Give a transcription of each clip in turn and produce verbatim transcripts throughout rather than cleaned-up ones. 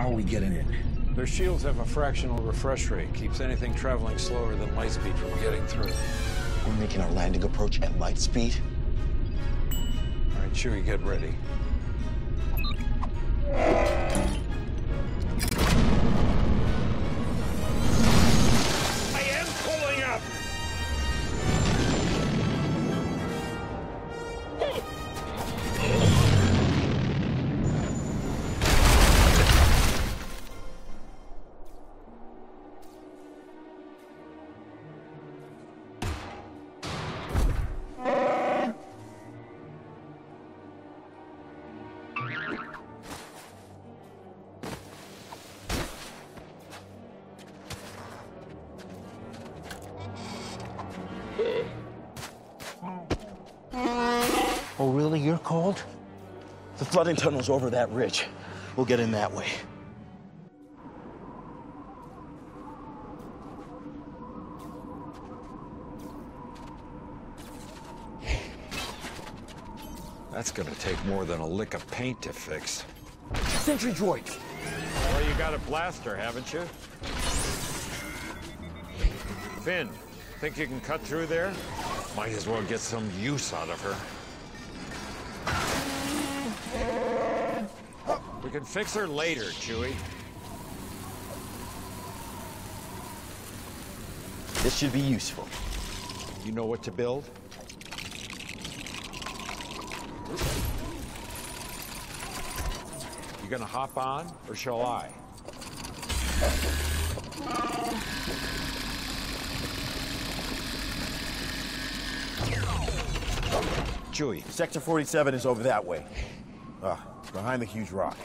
How are we getting in? Their shields have a fractional refresh rate. Keeps anything traveling slower than light speed from getting through. We're making our landing approach at light speed? All right, Chewie, get ready. I am pulling up! Oh, really? You're cold? The flooding tunnel's over that ridge. We'll get in that way. That's gonna take more than a lick of paint to fix. Sentry droids! Well, you got a blaster, haven't you? Finn, think you can cut through there? Might as well get some use out of her. We can fix her later, Chewie. This should be useful. You know what to build? You gonna hop on, or shall I? Chewie, Sector forty-seven is over that way. Ah, it's behind the huge rock.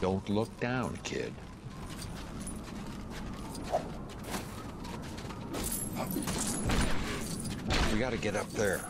Don't look down, kid. We gotta get up there.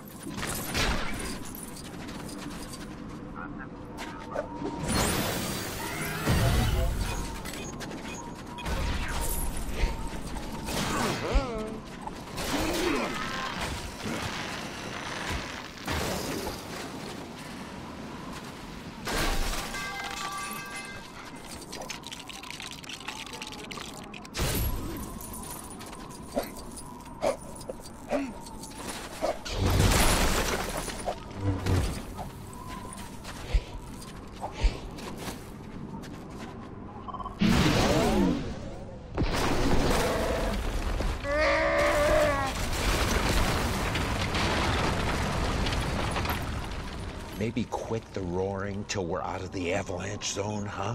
Maybe quit the roaring till we're out of the avalanche zone, huh?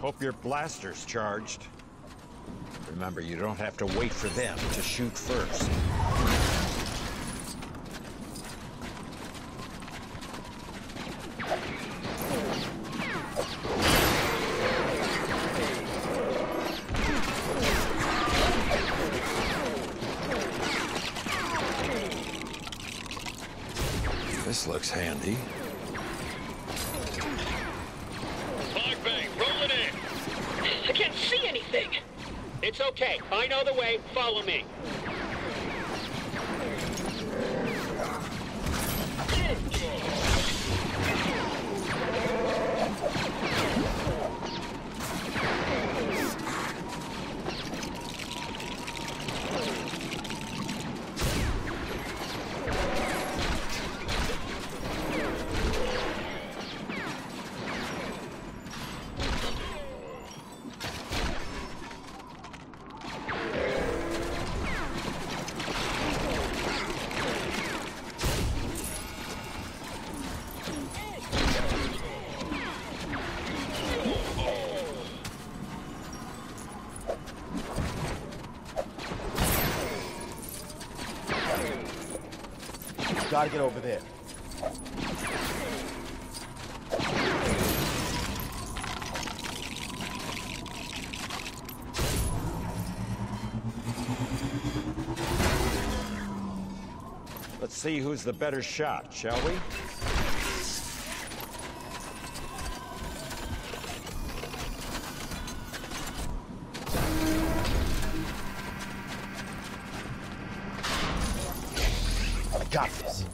Hope your blaster's charged. Remember, you don't have to wait for them to shoot first. This looks handy. Fog bank, roll it in. I can't see anything. It's okay. I know the way. Follow me. Gotta get over there. see who's the better shot, shall we? I got this.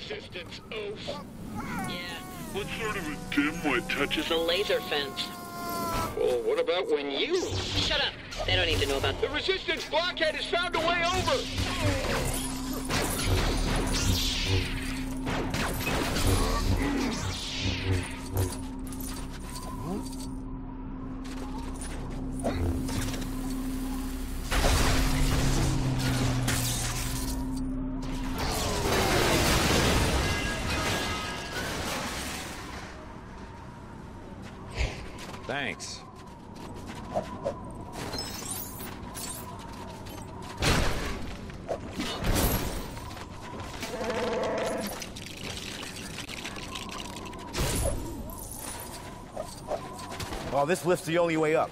Resistance, oaf. Yeah. What sort of a dimwit touches a laser fence? Well, what about when you... Shut up. They don't need to know about... The resistance blockhead has found a way over. Huh? Thanks. Well, this lift's the only way up.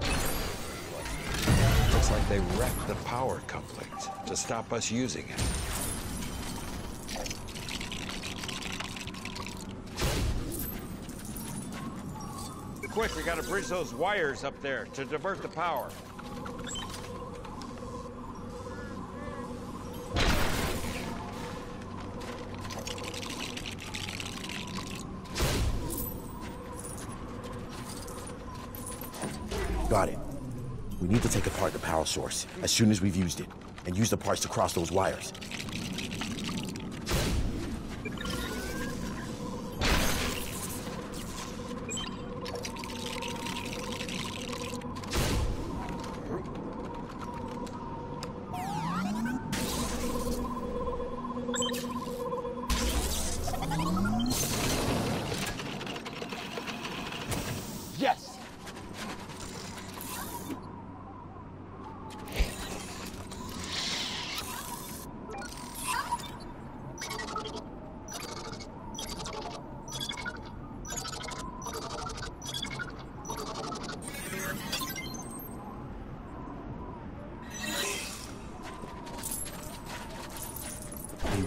Looks like they wrecked the power complex to stop us using it. Quick, we gotta bridge those wires up there to divert the power. Got it. We need to take apart the power source as soon as we've used it, and use the parts to cross those wires.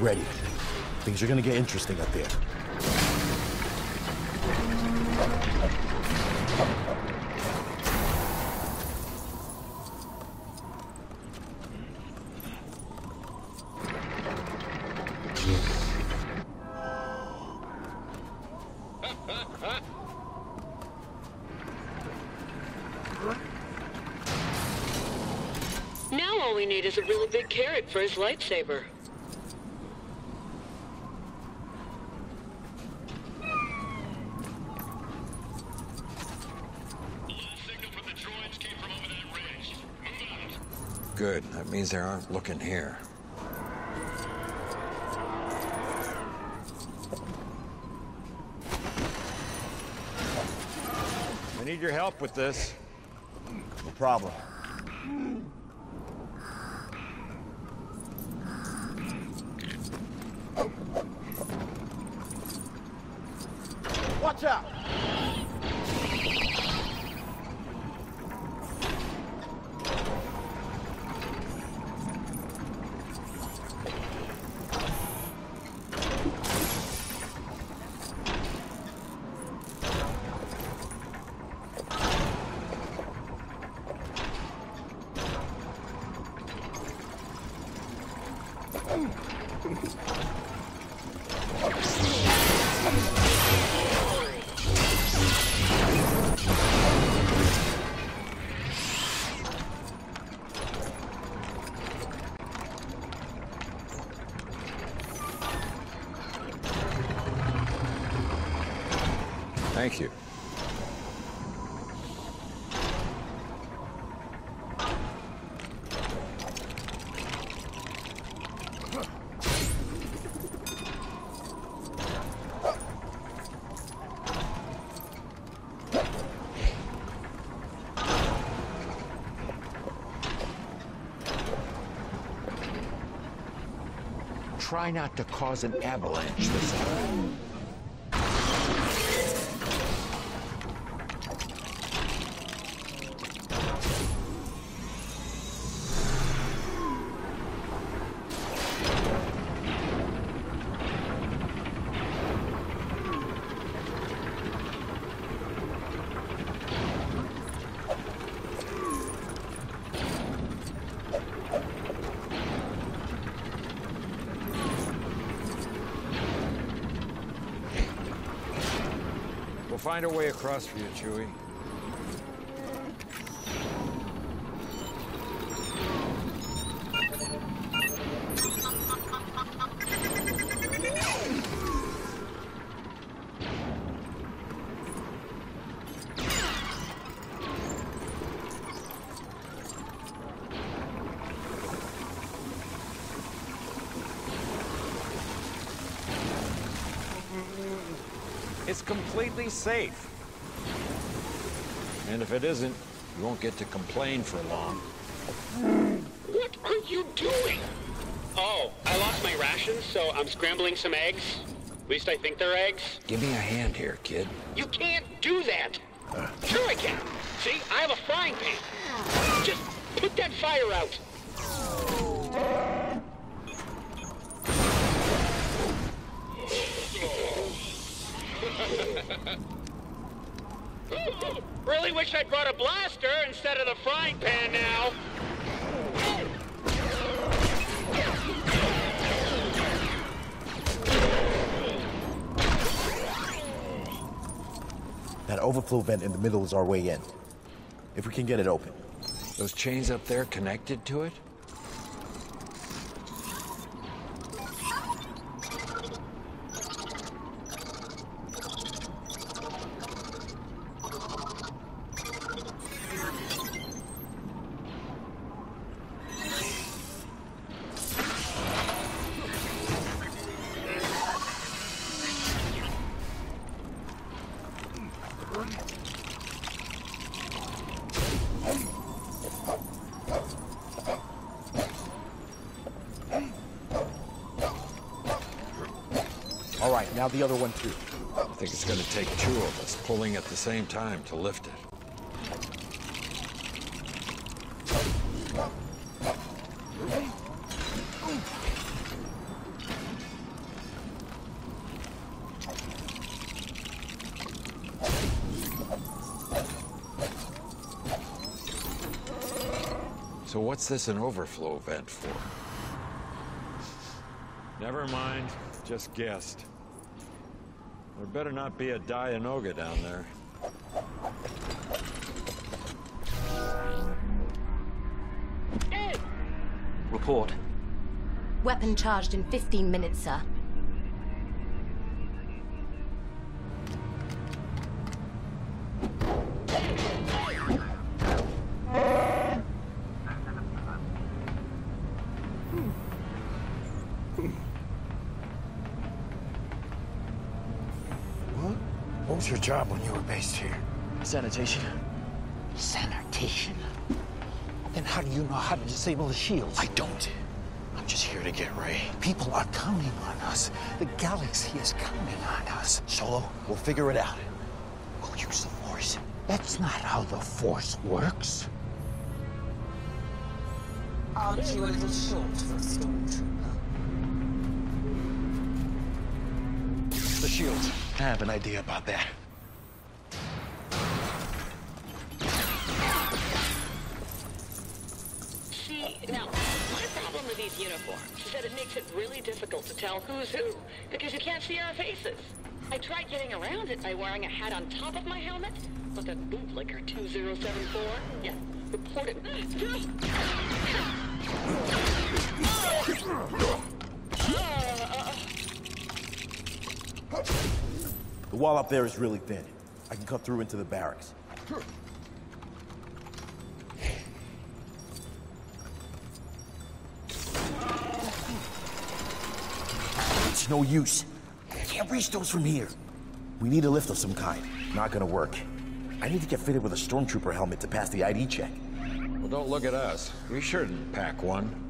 Ready. Things are gonna get interesting up there. Now all we need is a really big carrot for his lightsaber. Good. That means they aren't looking here. I need your help with this. No problem. Watch out! Thank you. Try not to cause an avalanche this time. Find a way across for you, Chewie. It's completely safe. And if it isn't, you won't get to complain for long. What are you doing? Oh, I lost my rations, so I'm scrambling some eggs. At least I think they're eggs. Give me a hand here, kid. You can't do that. Uh. Sure I can. See, I have a frying pan. Just put that fire out. Really wish I'd brought a blaster instead of the frying pan now. That overflow vent in the middle is our way in. If we can get it open. Those chains up there connected to it? All right, now the other one too. I think it's gonna take two of us pulling at the same time to lift it. So what's this an overflow vent for? Never mind, just guessed. There better not be a Dianoga down there. Hey! Report. Weapon charged in fifteen minutes, sir. What was your job when you were based here? Sanitation. Sanitation? Then how do you know how to disable the shields? I don't. I'm just here to get Ray. People are counting on us. The galaxy is counting on us. Solo, we'll figure it out. We'll use the Force. That's not how the Force works. Aren't you a little short for a stormtrooper? The shields. I have an idea about that. See, now, my problem with these uniforms is that it makes it really difficult to tell who's who, because you can't see our faces. I tried getting around it by wearing a hat on top of my helmet, but that bootlicker two zero seven four, yeah, reported... The wall up there is really thin. I can cut through into the barracks. It's no use. I can't reach those from here. We need a lift of some kind. Not gonna work. I need to get fitted with a stormtrooper helmet to pass the I D check. Well, don't look at us. We shouldn't pack one.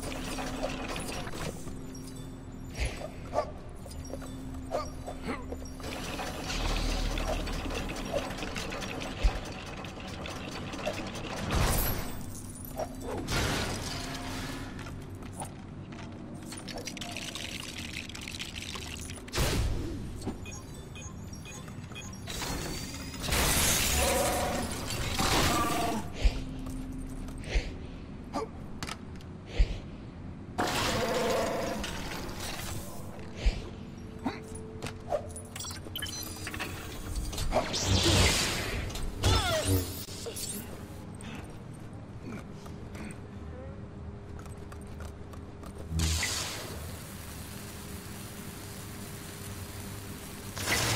Resistance scum!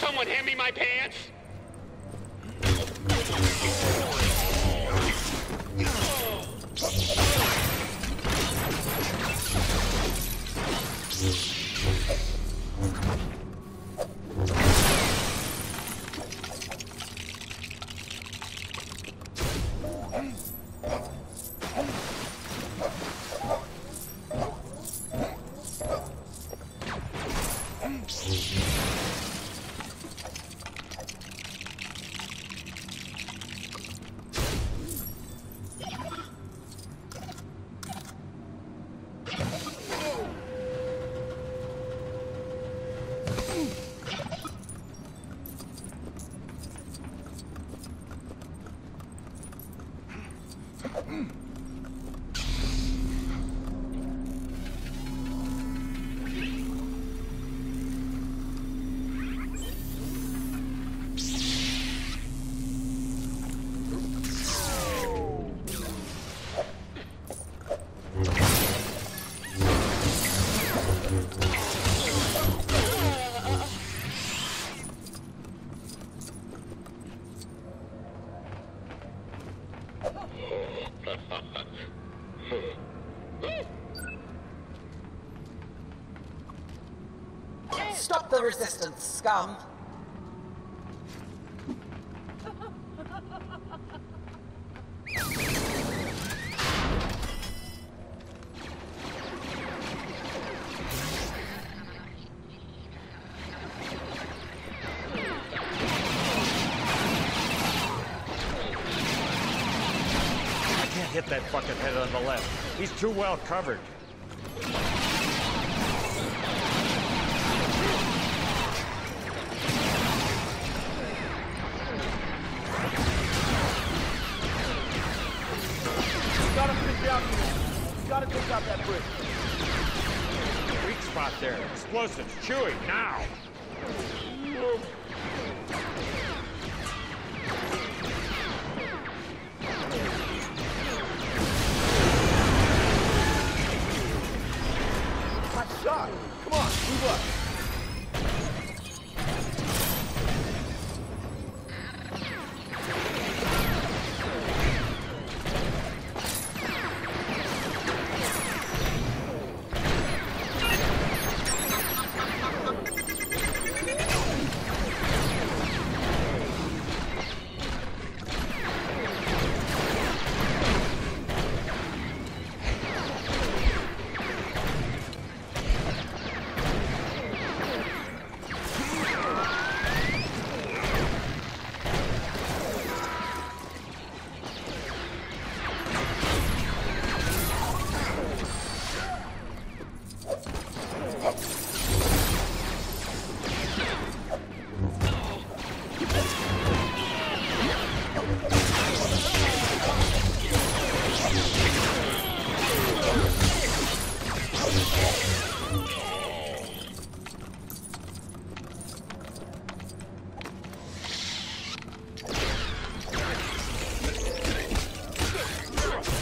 Someone hand me my pants! Stop the resistance, scum! Hit that bucket head on the left. He's too well covered. You gotta pick out, you gotta pick out that bridge. Weak spot there. Explosives. Chewy, now. Come on, move up.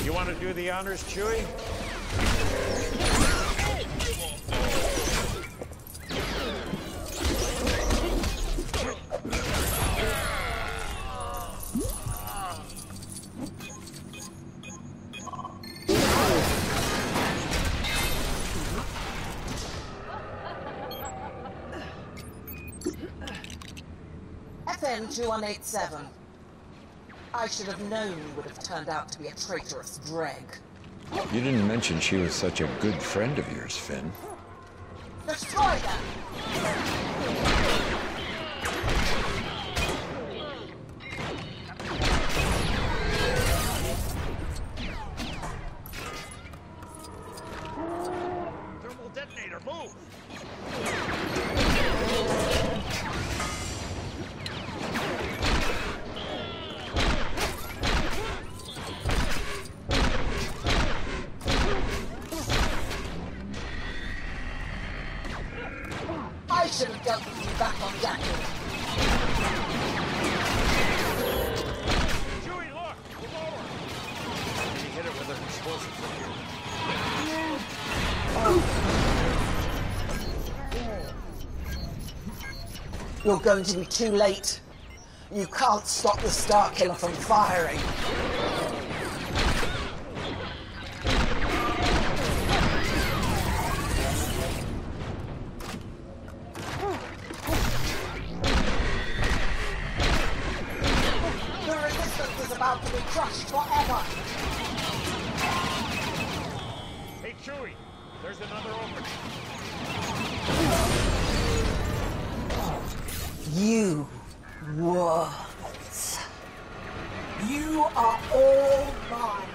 You want to do the honors, Chewie? F N two one eight seven. I should have known you would have turned out to be a traitorous dreg. You didn't mention she was such a good friend of yours, Finn. Destroy them! Thermal detonator, move! You're going to be too late. You can't stop the Starkiller from firing. The resistance is about to be crushed forever. Hey, Chewie, there's another opening. You worms. You are all mine.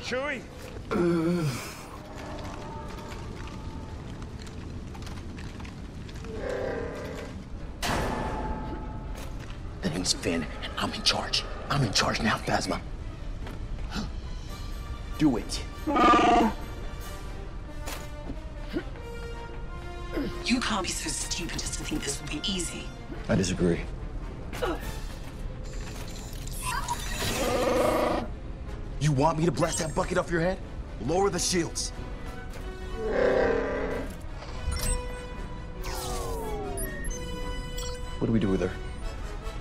Chewie? Uh. That means Finn, and I'm in charge. I'm in charge now, Phasma. Do it. Uh. You can't be so stupid as to think this will be easy. I disagree. Uh. You want me to blast that bucket off your head? Lower the shields. What do we do with her?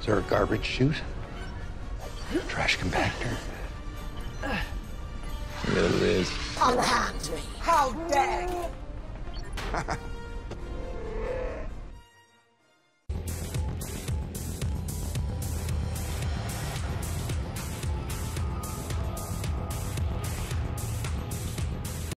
Is there a garbage chute? Trash compactor? Yeah, there is. Unhand me! How dare you!